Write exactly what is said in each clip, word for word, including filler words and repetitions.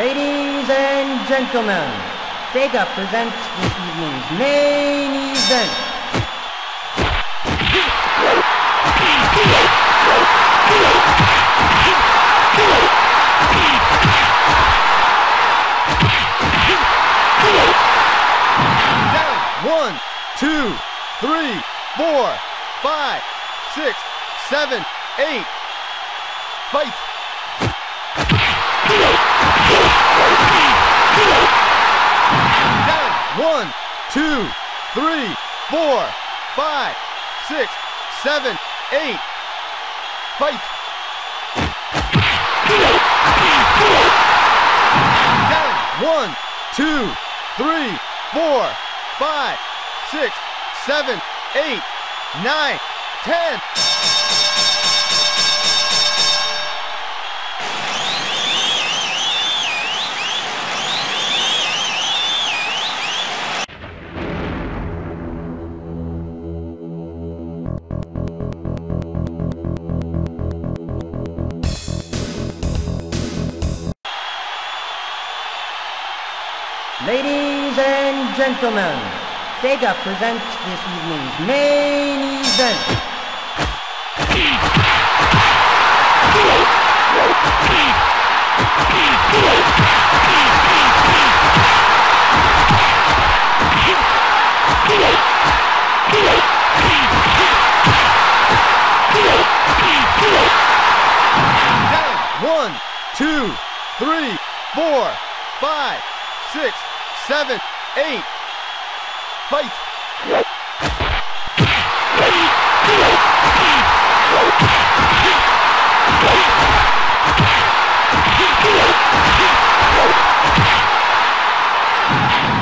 Ladies and gentlemen, Vega presents this evening's main event. One, two, three, four, five, six, seven, eight. Fight! Down. One, two, three, four, five, six, seven, eight. Fight. Down. One, two, three, four, five, six, seven, eight, nine, ten. Ladies and gentlemen, Vega presents this evening's main event. Down. One, two, three, four, five, six, seven, eight, fight! Down! One, two, three, four, five, six, seven, eight, fight!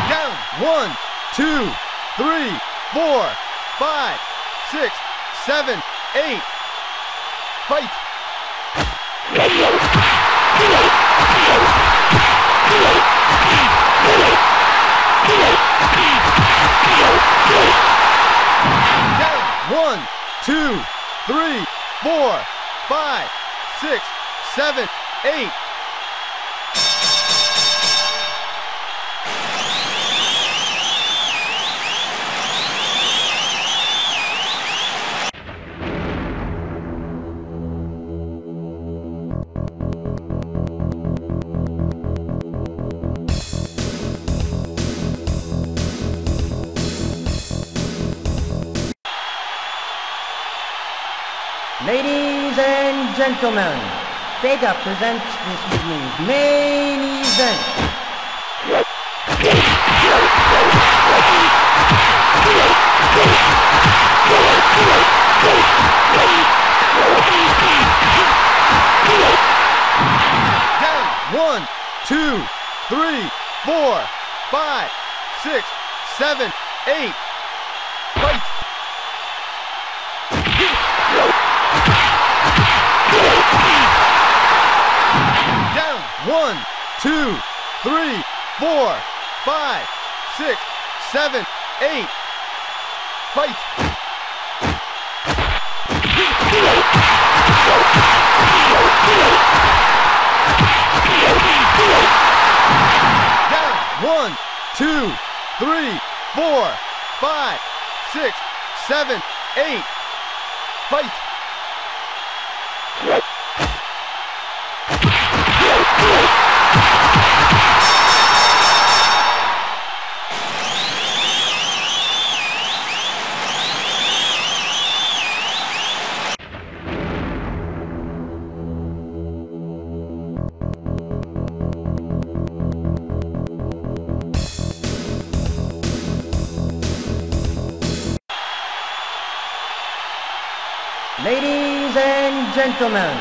Down. One, two, three, four, five, six, seven, eight. Ladies and gentlemen, Vega presents this evening's main event. Down. One, two, three, four, five, six, seven, eight. One, two, three, four, five, six, seven, eight. Fight! Down! One, two, three, four, five, six, seven, eight. Fight! Ladies and gentlemen,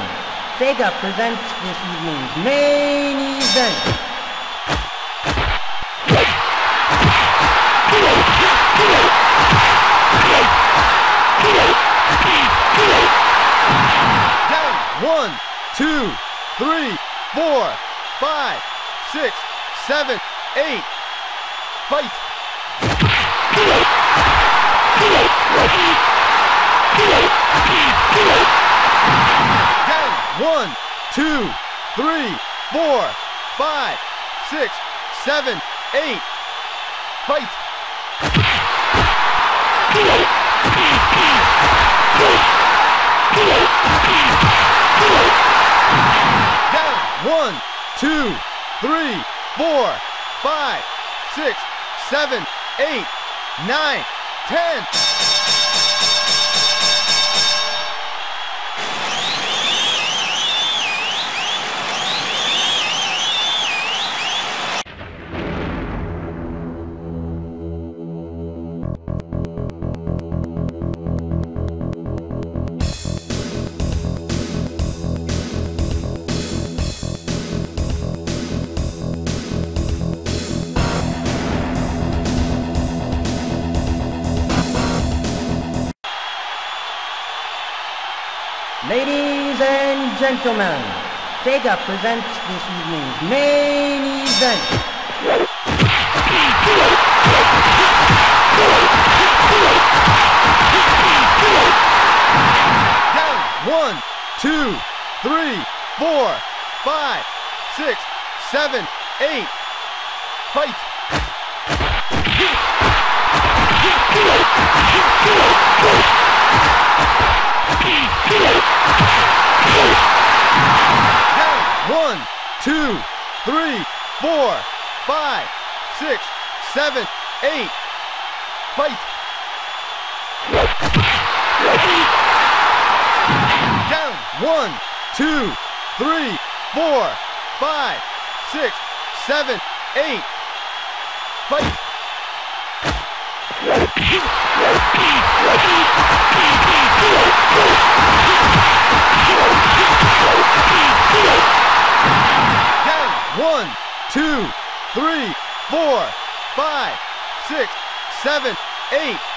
Vega presents this evening's main event. Down. One, two, three, four, five, six, seven, eight. Fight! Down. One, two, three, four, five, six, seven, eight. Fight! Down. One, two, three, four, five, six, seven, eight, nine, ten. Ladies and gentlemen, Vega presents this evening's main event. Down. One, two, three, four, five, six, seven, eight. Fight. Down. One, two, three, four, five, six, seven, eight. Fight. Down. One, two, three, four, five, six, seven, eight. Fight. Down. One, two, three, four, five, six, seven, eight.